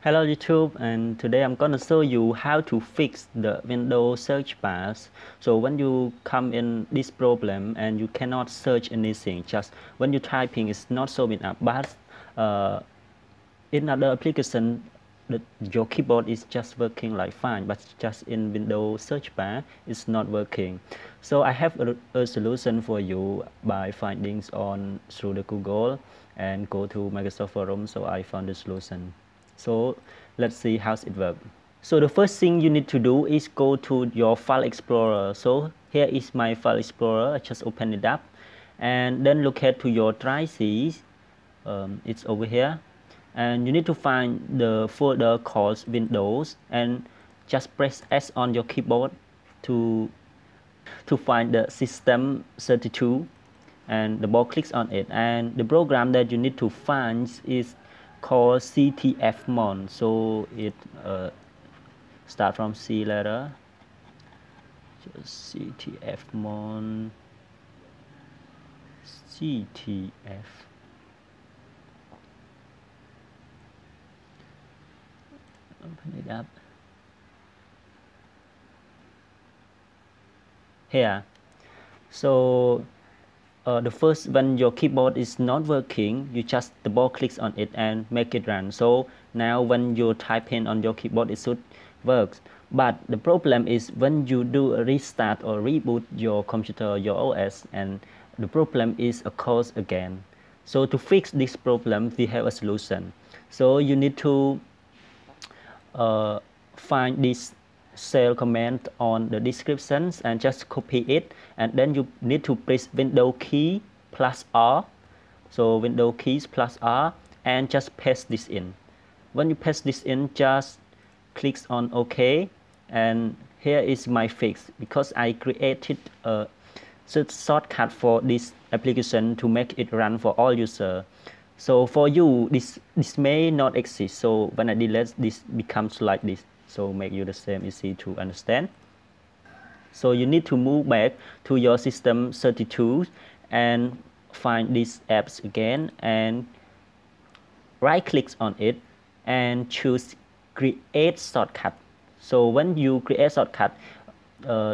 Hello YouTube, and today I'm gonna show you how to fix the Windows search bars. So when you come in this problem and you cannot search anything, just when you typing it's not showing up, but in other application your keyboard is just working like fine, but just in Windows search bar it's not working. So I have a solution for you by finding on through the Google and go to Microsoft forum. So I found the solution. So let's see how it works. So the first thing you need to do is go to your File Explorer. So here is my File Explorer. I just open it up and then locate to your drive C. It's over here, and you need to find the folder called Windows and just press S on your keyboard to find the System 32 and double clicks on it. And the program that you need to find is called CTFmon. So it start from C letter. Just CTFmon. CTF. Open it up. Here. So the first, when your keyboard is not working, you just double clicks on it and make it run. So now when you type in on your keyboard, it should work. But the problem is when you do a restart or reboot your computer, your OS, and the problem is occurs again. So to fix this problem, we have a solution. So you need to find this cell command on the descriptions and just copy it, and then you need to press Window key plus R. So Window keys plus R, and just paste this in. When you paste this in, just click on OK, and here is my fix, because I created a shortcut for this application to make it run for all users. So for you, this may not exist. So when I delete this, becomes like this. So make you the same easy to understand. So you need to move back to your System 32 and find these apps again and right click on it and choose create shortcut. So when you create shortcut,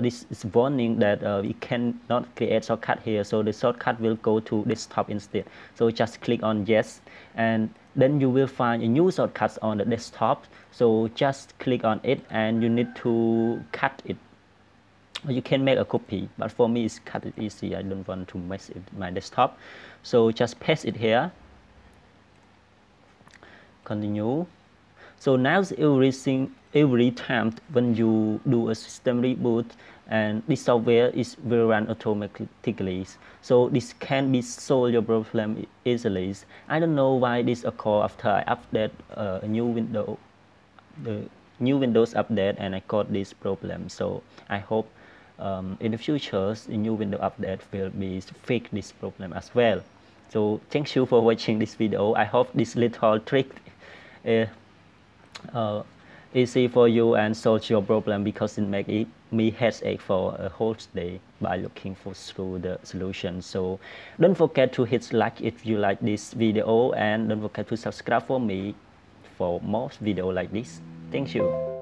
this is warning that we cannot create shortcut here, so the shortcut will go to desktop instead. So just click on yes, and then you will find a new shortcut on the desktop. So just click on it, and you need to cut it. You can make a copy, but for me it's cut it easy. I don't want to mess it my desktop. So just paste it here. Continue. So now every time when you do a system reboot, and this software will run automatically. So this can be solve your problem easily. I don't know why this occurred after I update the new Windows update, and I got this problem. So I hope in the future the new Windows update will be fix this problem as well. So thank you for watching this video. I hope this little trick easy for you and solve your problem, because it make me headache for a whole day by looking through the solution. So don't forget to hit like if you like this video, and don't forget to subscribe for me for more video like this. Thank you.